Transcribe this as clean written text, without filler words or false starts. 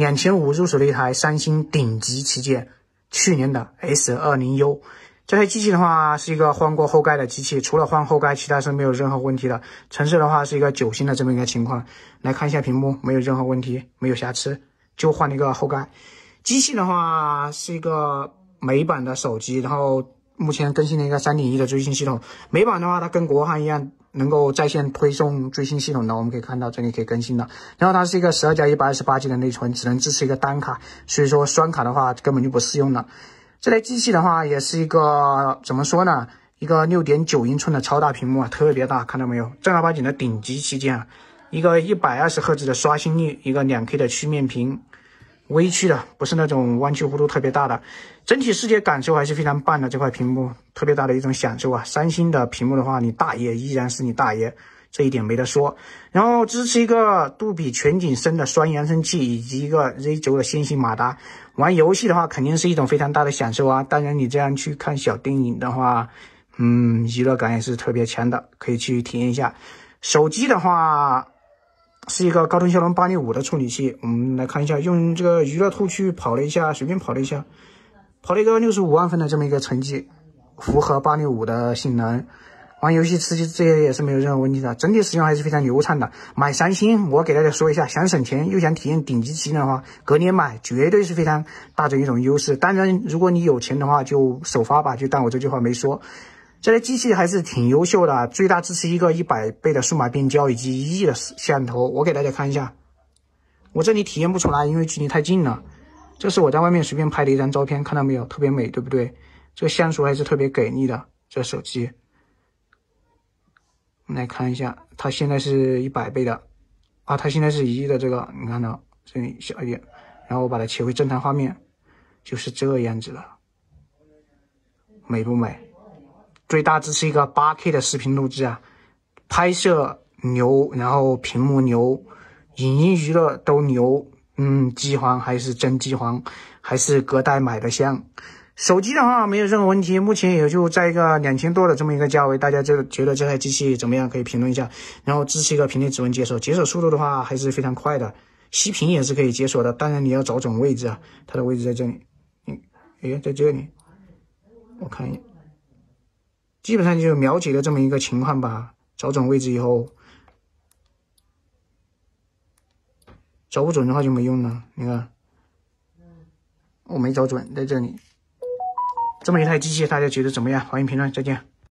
2500入手了一台三星顶级旗舰，去年的 S20U。 这台机器的话是一个换过后盖的机器，除了换后盖，其他是没有任何问题的。成色的话是一个9星的这么一个情况，来看一下屏幕，没有任何问题，没有瑕疵，就换了一个后盖。机器的话是一个美版的手机，然后目前更新了一个 3.1 的最新系统。美版的话，它跟国行一样能够在线推送最新系统的，我们可以看到这里可以更新的。然后它是一个12+128G 的内存，只能支持一个单卡，所以说双卡的话根本就不适用了。 这台机器的话，也是一个怎么说呢？一个6.9英寸的超大屏幕啊，特别大，看到没有？正儿八经的顶级旗舰啊，一个120赫兹的刷新率，一个2K 的曲面屏，微曲的，不是那种弯曲弧度特别大的。整体视觉感受还是非常棒的，这块屏幕特别大的一种享受啊。三星的屏幕的话，你大爷依然是你大爷，这一点没得说。然后支持一个杜比全景声的双扬声器，以及一个 Z9 的线性马达。 玩游戏的话，肯定是一种非常大的享受啊！当然，你这样去看小电影的话，娱乐感也是特别强的，可以去体验一下。手机的话，是一个高通骁龙865的处理器。我们来看一下，用这个娱乐兔去跑了一下，随便跑了一下，跑了一个65万分的这么一个成绩，符合865的性能。玩游戏吃鸡这些也是没有任何问题的，整体使用还是非常流畅的。买三星，我给大家说一下，想省钱又想体验顶级机能的话，隔年买绝对是非常大的一种优势。当然，如果你有钱的话，就首发吧，就当我这句话没说。这台机器还是挺优秀的，最大支持一个100倍的数码变焦以及1亿的摄像头。我给大家看一下，我这里体验不出来，因为距离太近了。这是我在外面随便拍的一张照片，看到没有？特别美，对不对？这个像素还是特别给力的，这手机。 来看一下，它现在是100倍的，啊，它现在是1亿的这个，你看到这里小一点，然后我把它切回正常画面，就是这样子的，美不美？最大支持一个8K 的视频录制啊，拍摄牛，然后屏幕牛，影音娱乐都牛，机皇还是真机皇，还是隔代买的香。 手机的话没有任何问题，目前也就在一个2000多的这么一个价位，大家觉得这台机器怎么样？可以评论一下。然后支持一个屏内指纹解锁，解锁速度的话还是非常快的，熄屏也是可以解锁的。当然你要找准位置啊，它的位置在这里，在这里，我看一眼，基本上就是秒解的这么一个情况吧。找准位置以后，找不准的话就没用了。你看，我没找准，在这里。这么一台机器，大家觉得怎么样？欢迎评论，再见。